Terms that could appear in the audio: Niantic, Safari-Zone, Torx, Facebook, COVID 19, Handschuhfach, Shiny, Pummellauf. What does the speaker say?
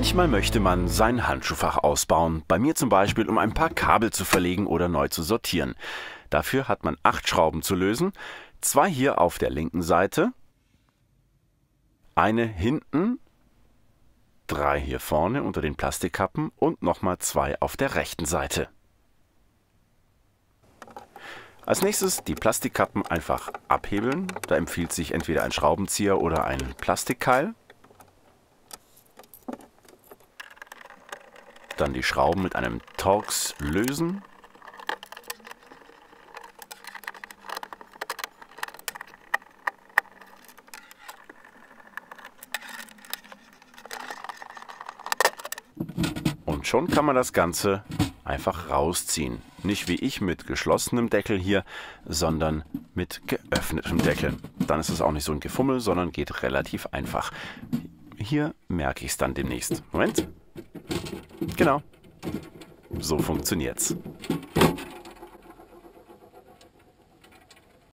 Manchmal möchte man sein Handschuhfach ausbauen, bei mir zum Beispiel, um ein paar Kabel zu verlegen oder neu zu sortieren. Dafür hat man 8 Schrauben zu lösen, 2 hier auf der linken Seite, eine hinten, 3 hier vorne unter den Plastikkappen und nochmal 2 auf der rechten Seite. Als nächstes die Plastikkappen einfach abhebeln, da empfiehlt sich entweder ein Schraubenzieher oder ein Plastikkeil. Dann die Schrauben mit einem Torx lösen. Und schon kann man das Ganze einfach rausziehen. Nicht wie ich mit geschlossenem Deckel hier, sondern mit geöffnetem Deckel. Dann ist es auch nicht so ein Gefummel, sondern geht relativ einfach. Hier merke ich es dann demnächst. Moment. Genau, so funktioniert's.